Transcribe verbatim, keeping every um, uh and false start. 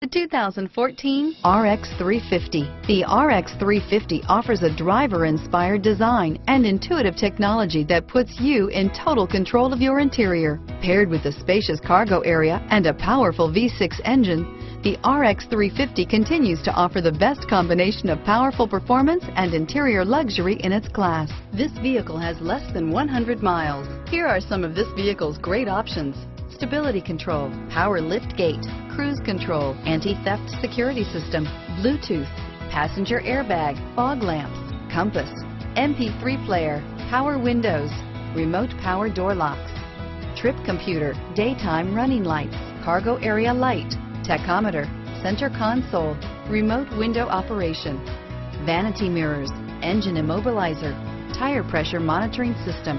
The two thousand fourteen R X three fifty. The R X three fifty offers a driver-inspired design and intuitive technology that puts you in total control of your interior. Paired with a spacious cargo area and a powerful V six engine, the R X three fifty continues to offer the best combination of powerful performance and interior luxury in its class. This vehicle has less than one hundred miles. Here are some of this vehicle's great options: stability control, power lift gate, cruise control, anti-theft security system, Bluetooth, passenger airbag, fog lamps, compass, M P three player, power windows, remote power door locks, trip computer, daytime running lights, cargo area light, tachometer, center console, remote window operation, vanity mirrors, engine immobilizer, tire pressure monitoring system.